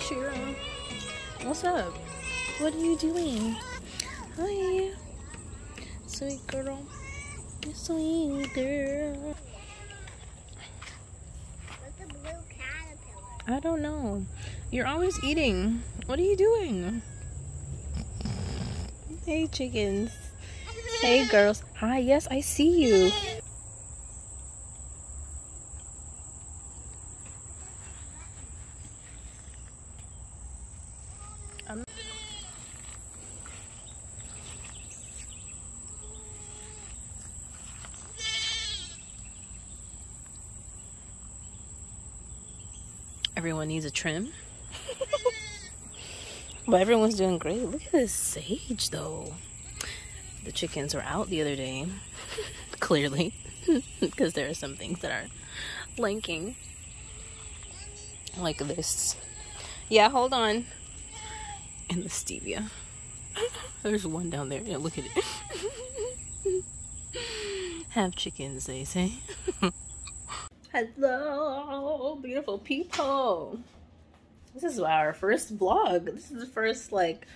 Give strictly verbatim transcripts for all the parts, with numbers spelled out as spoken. Shira. What's up? What are you doing? Hi. Sweet girl. Sweet girl. What's a blue caterpillar? I don't know. You're always eating. What are you doing? Hey, chickens. Hey, girls. Hi, yes, I see you. Everyone needs a trim. But everyone's doing great. Look at this sage, though. The chickens were out the other day, clearly, because there are some things that are blanking. Like this. Yeah, hold on. And the stevia. There's one down there. Yeah, look at it. Have chickens, they say. Hello, beautiful people. This is our first vlog. This is the first, like,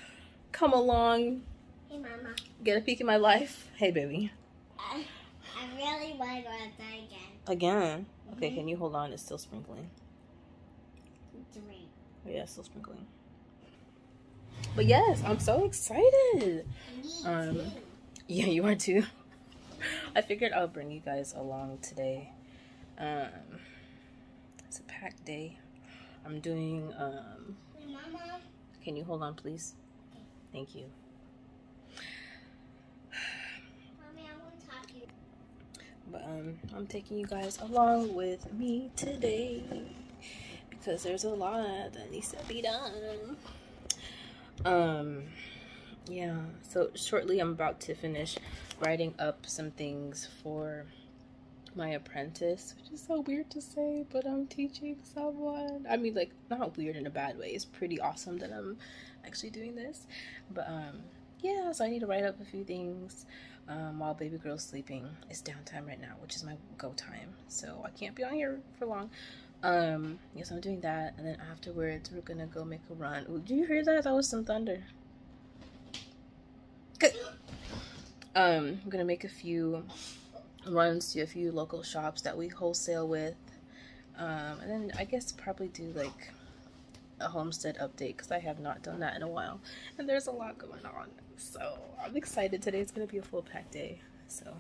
come along. Hey, Mama. Get a peek in my life. Hey, baby. I, I really want to go outside again. Again? Mm-hmm. Okay, can you hold on? It's still sprinkling. It's rain. Yeah, it's still sprinkling. But yes, I'm so excited. Me um, too. Yeah, you are too. I figured I'll bring you guys along today. Um, it's a packed day. I'm doing, um, hey, Mama. Can you hold on, please? Okay. Thank you. Mommy, I want to talk to you. But, um, I'm taking you guys along with me today because there's a lot that needs to be done. Um, yeah, so shortly I'm about to finish writing up some things for my apprentice, which is so weird to say, but I'm teaching someone. I mean, like, not weird in a bad way. It's pretty awesome that I'm actually doing this. But um yeah, so I need to write up a few things um while baby girl's sleeping. It's downtime right now, which is my go time, so I can't be on here for long. Um yes, I'm doing that, and then afterwards we're gonna go make a run. Ooh, did you hear that? That was some thunder. Good. um I'm gonna make a few runs to a few local shops that we wholesale with, um, and then I guess probably do like a homestead update because I have not done that in a while, and there's a lot going on, so I'm excited. Today it's gonna be a full pack day, so.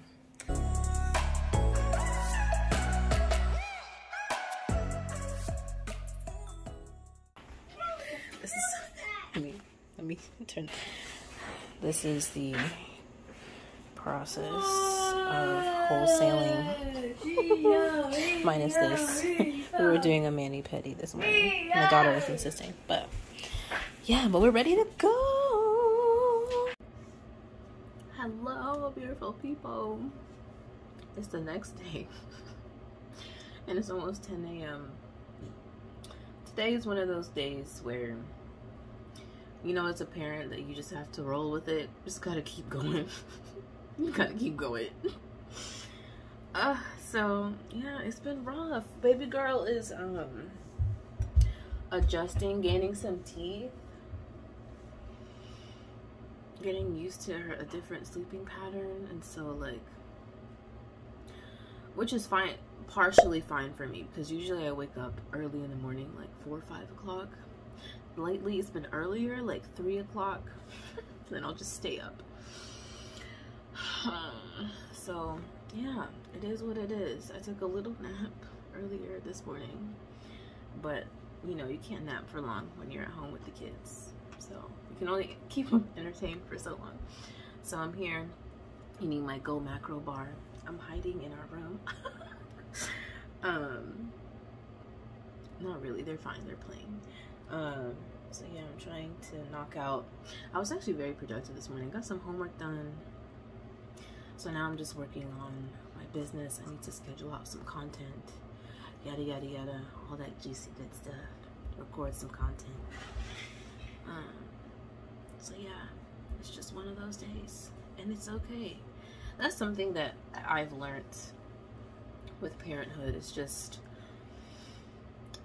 This is, let me, let me turn. This is the process of wholesaling. Minus this. We were doing a mani-pedi this morning. My daughter was insisting, but yeah, but we're ready to go. Hello, beautiful people. It's the next day and it's almost ten A M Today is one of those days where, you know, it's apparent that you just have to roll with it. Just gotta keep going. You gotta keep going. Uh, so, yeah, it's been rough. Baby girl is um adjusting, gaining some teeth, getting used to her, a different sleeping pattern, and so, like, which is fine, partially fine for me, because usually I wake up early in the morning, like four or five o'clock. Lately, it's been earlier, like three o'clock. Then I'll just stay up. Um, so yeah, it is what it is. I took a little nap earlier this morning, but you know, you can't nap for long when you're at home with the kids, so you can only keep them entertained for so long. So I'm here eating my GoMacro bar. I'm hiding in our room. Um, not really, they're fine, they're playing. Um, so yeah, I'm trying to knock out. I was actually very productive this morning, got some homework done. So now I'm just working on my business. I need to schedule out some content, yada, yada, yada, all that juicy good stuff, record some content. Um, so yeah, it's just one of those days, and it's okay. That's something that I've learned with parenthood. It's just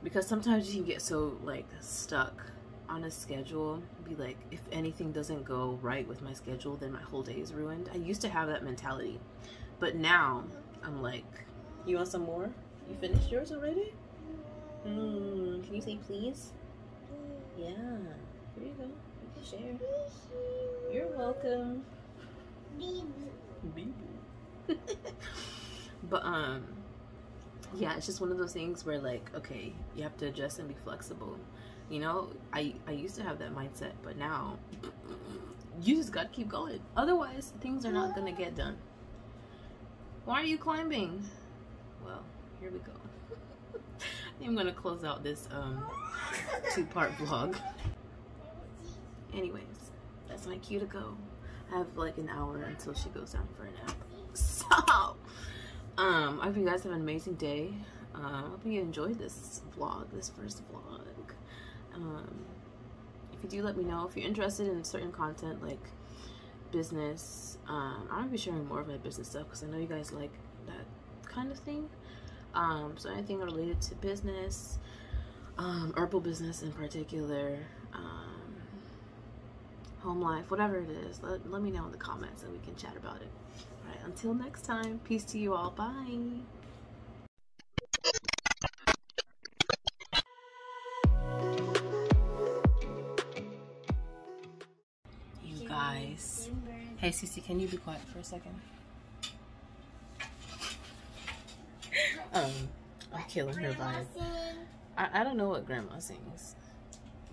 because sometimes you can get so like stuck on a schedule, be like, if anything doesn't go right with my schedule, then my whole day is ruined. I used to have that mentality, but now I'm like, you want some more? You finished yours already? Mm, can you say please? Yeah, there you go. You can share. You're welcome. Baby. But um yeah, it's just one of those things where like, okay, you have to adjust and be flexible. You know, I, I used to have that mindset, but now you just gotta keep going. Otherwise, things are not gonna get done. Why are you climbing? Well, here we go. I'm gonna close out this um, two-part vlog. Anyways, that's my cue to go. I have like an hour until she goes down for a nap. So, um, I hope you guys have an amazing day. I um, hope you enjoyed this vlog, this first vlog. Um, if you do, let me know if you're interested in certain content like business. um, I'm going to be sharing more of my business stuff because I know you guys like that kind of thing. Um, so anything related to business, um, herbal business in particular, um, home life, whatever it is, let, let me know in the comments and we can chat about it. Alright, until next time, peace to you all, bye! Hey, Cece, can you be quiet for a second? um, I'm killing her vibe. I, I don't know what Grandma sings,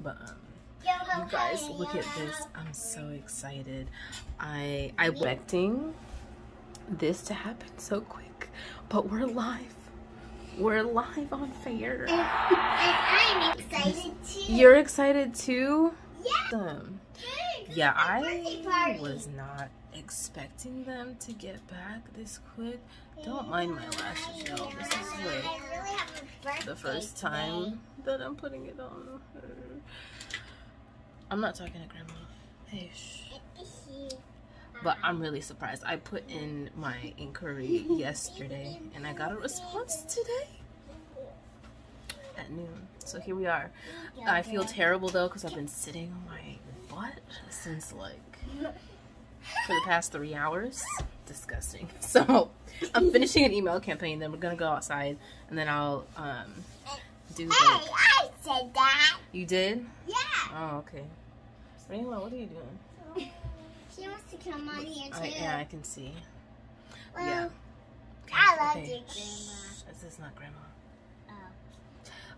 but um, you guys, look at this. I'm so excited. I I was expecting this to happen so quick, but we're live. We're live on Faire. And, and I'm excited too. You're excited too? Yeah. Awesome. Yeah, I was not expecting them to get back this quick. Don't mind my lashes, y'all. This is like the first time that I'm putting it on her. I'm not talking to Grandma. Hey, shh. But I'm really surprised. I put in my inquiry yesterday, and I got a response today. At noon. So here we are. I feel terrible though because I've been sitting on my butt since like for the past three hours. Disgusting. So I'm finishing an email campaign, then we're gonna go outside and then I'll um do like, hey, I said that. You did? Yeah. Oh, okay. Rayla, what are you doing? She wants to come on here too. I, yeah, I can see. Well, yeah. Okay, I love okay. Your grandma. Shh, this is not grandma.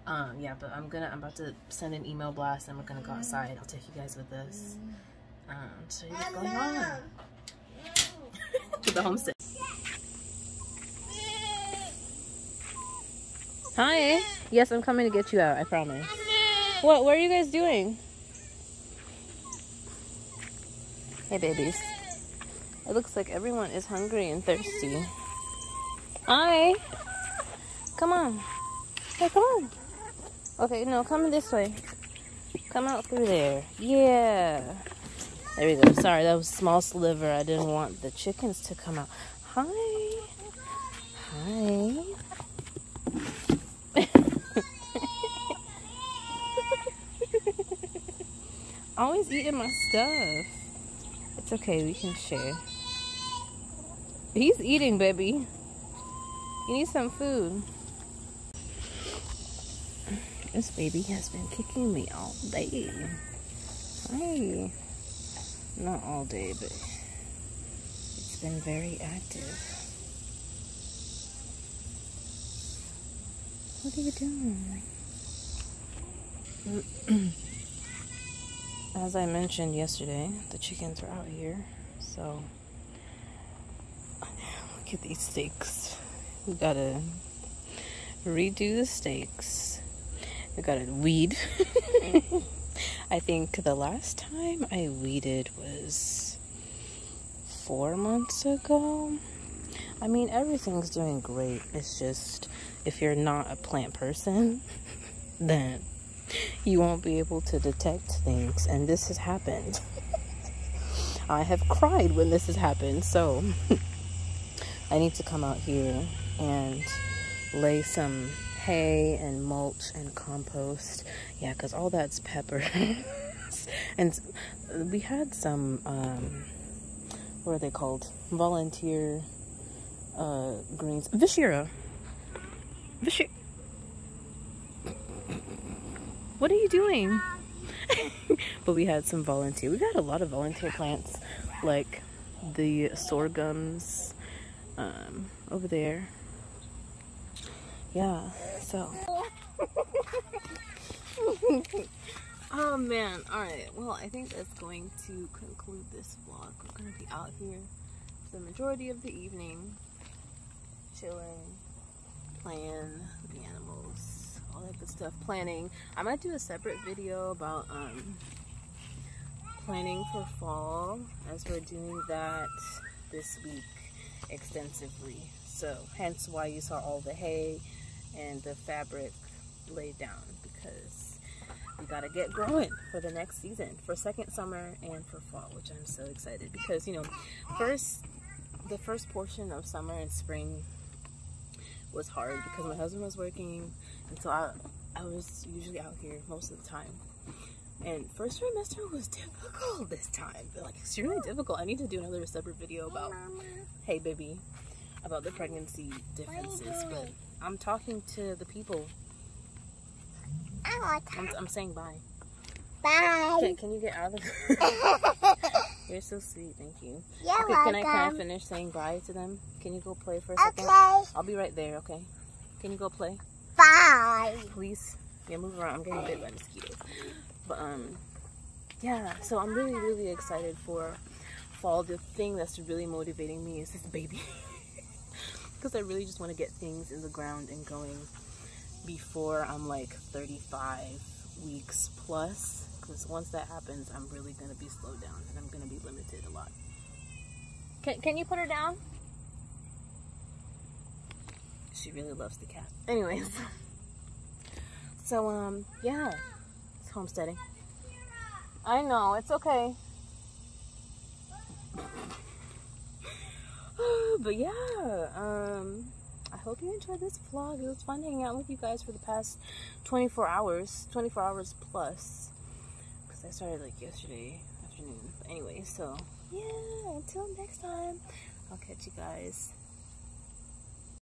Um, yeah, but I'm gonna, I'm about to send an email blast and we're gonna go outside. I'll take you guys with us. Um, show you what's going on. To the homestead. Hi. Yes, I'm coming to get you out, I promise. What, what are you guys doing? Hey, babies. It looks like everyone is hungry and thirsty. Hi. Come on. Hey, come on. Okay, no, come this way. Come out through there. Yeah. There we go. Sorry, that was a small sliver. I didn't want the chickens to come out. Hi. Hi. Always eating my stuff. It's okay. We can share. He's eating, baby. You need some food. This baby has been kicking me all day. Hi. Not all day, but it's been very active. What are you doing? As I mentioned yesterday, the chickens are out here. So, look at these steaks. We gotta redo the steaks. I got a weed. I think the last time I weeded was four months ago. I mean, everything's doing great. It's just, if you're not a plant person, then you won't be able to detect things. And this has happened. I have cried when this has happened. So I need to come out here and lay some hay and mulch and compost. Yeah, because all that's peppers. And we had some, um, what are they called? Volunteer uh, greens. Vishira. Vishira. What are you doing? But we had some volunteer. We've had a lot of volunteer plants, like the sorghums um, over there. Yeah, so. Oh man, alright. Well, I think that's going to conclude this vlog. We're going to be out here for the majority of the evening, chilling, playing with the animals, all that good stuff, planning. I might do a separate video about um, planning for fall, as we're doing that this week extensively. So, hence why you saw all the hay and the fabric laid down, because we gotta get growing for the next season, for second summer and for fall, which I'm so excited because, you know, first the first portion of summer and spring was hard because my husband was working, and so I, I was usually out here most of the time. And first trimester was difficult this time, but like extremely difficult. I need to do another separate video about, hey baby, about the pregnancy differences, but I'm talking to the people. I'm, I'm saying bye. Bye. Can, can you get out of the You're so sweet, thank you. You're okay, welcome. Can I, can I finish saying bye to them? Can you go play for a second? Okay. I'll be right there, okay? Can you go play? Bye. Please. Yeah, move around. I'm getting bit by mosquitoes. But, um, yeah, so I'm really, really excited for fall. The thing that's really motivating me is this baby. Because I really just want to get things in the ground and going before I'm like thirty-five weeks plus, because once that happens I'm really going to be slowed down and I'm going to be limited a lot. Can, can you put her down? She really loves the cat. Anyways, so um yeah, it's homesteading. I know, it's okay. But yeah, um I hope you enjoyed this vlog. It was fun hanging out with you guys for the past twenty-four hours, twenty-four hours plus, because I started like yesterday afternoon. But anyway, so yeah, until next time, I'll catch you guys.